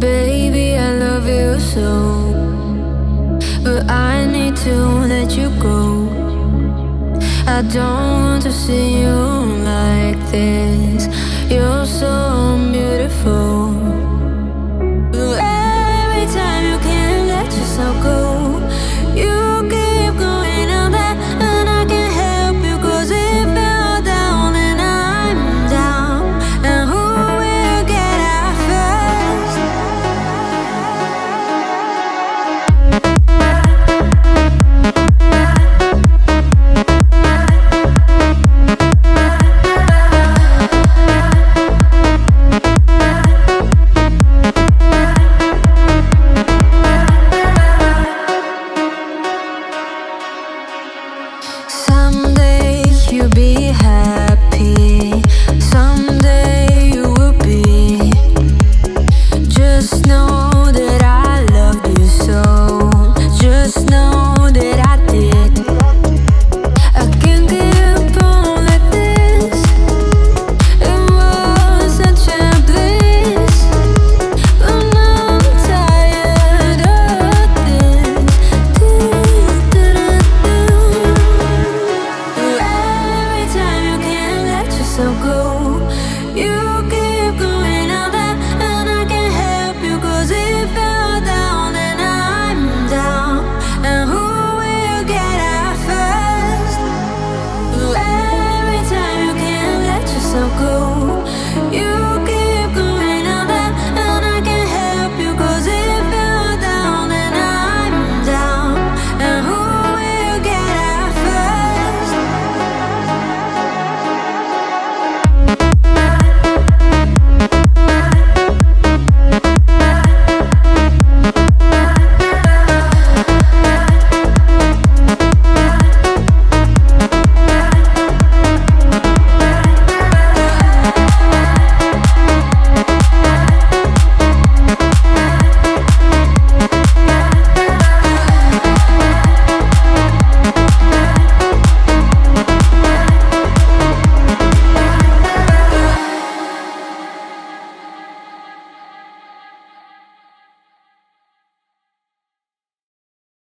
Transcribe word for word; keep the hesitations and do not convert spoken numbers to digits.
Baby, I love you so, but I need to let you go. I don't want to see you like this.